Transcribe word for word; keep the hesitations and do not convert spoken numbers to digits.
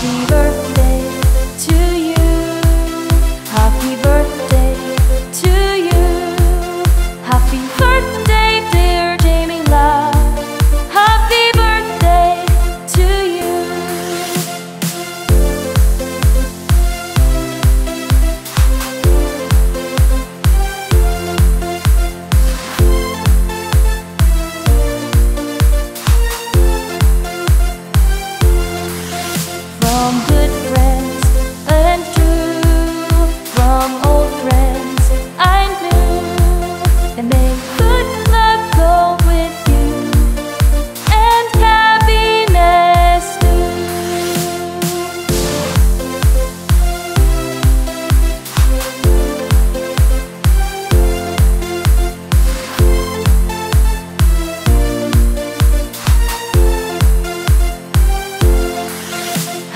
happy birthday.